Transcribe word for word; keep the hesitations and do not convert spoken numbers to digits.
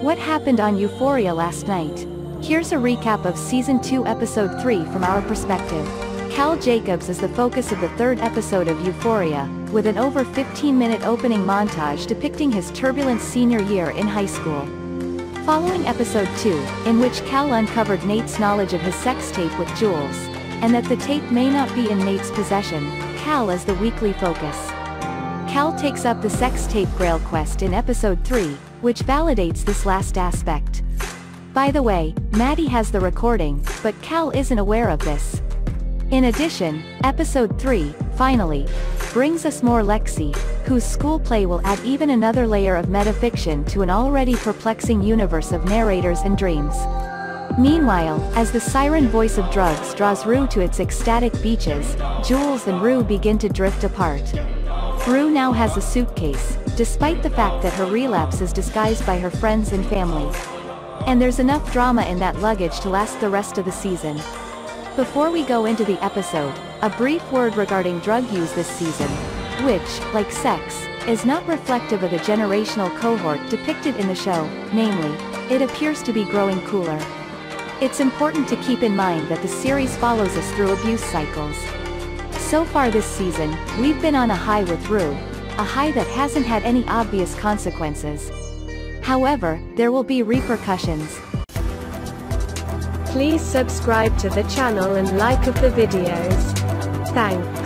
What happened on Euphoria last night? Here's a recap of Season two Episode three from our perspective. Cal Jacobs is the focus of the third episode of Euphoria, with an over fifteen minute opening montage depicting his turbulent senior year in high school. Following Episode two, in which Cal uncovered Nate's knowledge of his sex tape with Jules, and that the tape may not be in Nate's possession, Cal is the weekly focus. Cal takes up the sex tape grail quest in Episode three, which validates this last aspect. By the way, Maddy has the recording, but Cal isn't aware of this. In addition, Episode three, finally, brings us more Lexi, whose school play will add even another layer of metafiction to an already perplexing universe of narrators and dreams. Meanwhile, as the siren voice of drugs draws Rue to its ecstatic beaches, Jules and Rue begin to drift apart. Rue now has a suitcase, despite the fact that her relapse is disguised by her friends and family. And there's enough drama in that luggage to last the rest of the season. Before we go into the episode, a brief word regarding drug use this season, which, like sex, is not reflective of the generational cohort depicted in the show, namely, it appears to be growing cooler. It's important to keep in mind that the series follows us through abuse cycles. So far this season, we've been on a high with Rue, a high that hasn't had any obvious consequences. However, there will be repercussions. Please subscribe to the channel and like of the videos. Thanks.